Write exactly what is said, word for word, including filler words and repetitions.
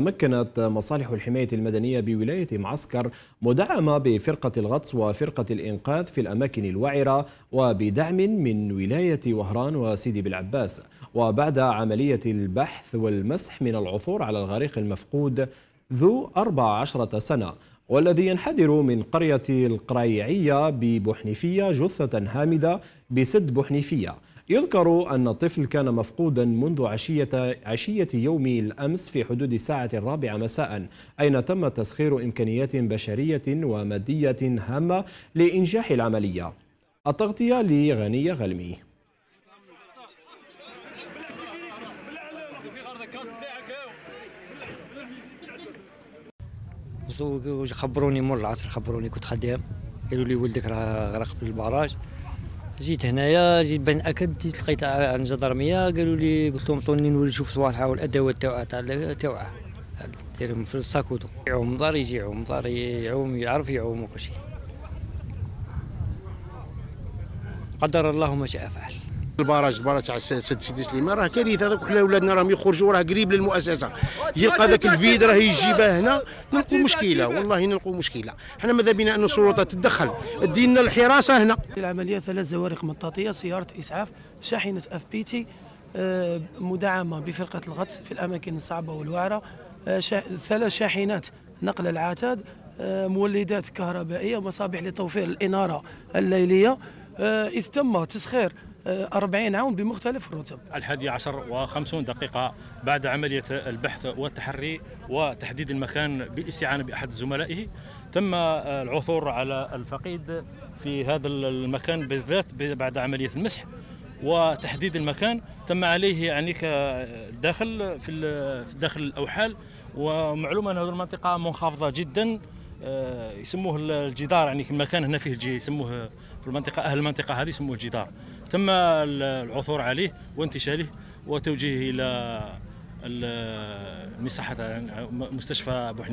تمكنت مصالح الحماية المدنية بولاية معسكر مدعمة بفرقة الغطس وفرقة الإنقاذ في الأماكن الوعرة وبدعم من ولاية وهران وسيدي بالعباس. وبعد عملية البحث والمسح من العثور على الغريق المفقود ذو أربع عشرة سنة والذي ينحدر من قرية القريعية ببوحنيفية جثة هامدة بسد بوحنيفية. يذكر أن الطفل كان مفقودا منذ عشية, عشية يوم الأمس في حدود الساعة الرابعة مساء، أين تم تسخير إمكانيات بشرية ومادية هامة لإنجاح العملية. التغطية لغنية غلمي. خبروني مر العصر، خبروني كنت خدام، قالوا لي ولدك راه غرق في البراج. جيت هنايا، جيت بنأكد، جيت لقيت عند الجدرميه، قالوا لي قلت لهم عطوني نولي نشوف صوالحها والادوات تاعها تاع تاعها ديرهم في الساكوتو. يعوم دار يجي يعوم دار يعوم يعرف يعوم وكل شيء. قدر الله ما شاء فعل. البراج البراج تاع سيدي سليمان راه كارثه، هذوك حنا ولادنا راهم يخرجوا، راه قريب للمؤسسه، يلقى ذاك الفيد راه يجيبه هنا، نلقوا مشكله، والله نلقوا مشكله. حنا ماذا بينا ان السلطه تتدخل، دينا الحراسه هنا. العمليه ثلاث زوارق مطاطيه، سياره اسعاف، شاحنه اف بي تي، مدعمه بفرقه الغطس في الاماكن الصعبه والوعره، ثلاث شاحنات نقل العتاد، مولدات كهربائيه، مصابيح لتوفير الاناره الليليه، اذ تم تسخير أربعين عام بمختلف الرتب. الحادي عشر وخمسون دقيقة بعد عملية البحث والتحري وتحديد المكان بالاستعانة بأحد زملائه، تم العثور على الفقيد في هذا المكان بالذات بعد عملية المسح وتحديد المكان. تم عليه يعني داخل في داخل الأوحال، ومعلومة أن هذه المنطقة منخفضة جدا، يسموه الجدار، يعني المكان هنا فيه جي يسموه في المنطقة، أهل المنطقة هذه يسموه الجدار. تم العثور عليه وانتشاله وتوجيهه إلى المساحة مستشفى بوحنيفية.